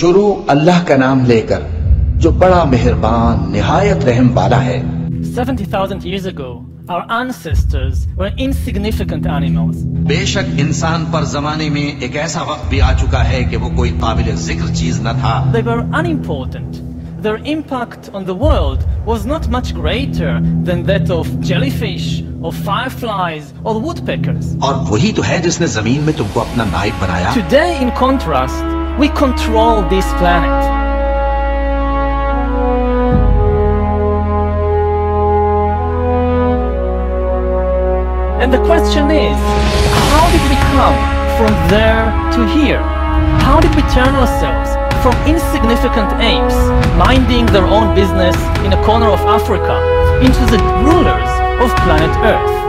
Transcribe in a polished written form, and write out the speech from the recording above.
शुरू अल्लाह का नाम लेकर जो बड़ा मेहरबान निहायत रहम वाला है। 70,000 years ago our ancestors were insignificant animals. बेशक इंसान पर जमाने में एक ऐसा वक्त भी आ चुका है कि वो कोई काबिल जिक्र चीज न था। They were unimportant. Their impact on the world was not much greater than that of jellyfish or fireflies or woodpeckers. और वही तो है जिसने जमीन में तुमको अपना नायक बनाया। Today in contrast we control this planet. And the question is, how did we come from there to here? How did we turn ourselves from insignificant apes minding their own business in a corner of Africa into the rulers of planet Earth?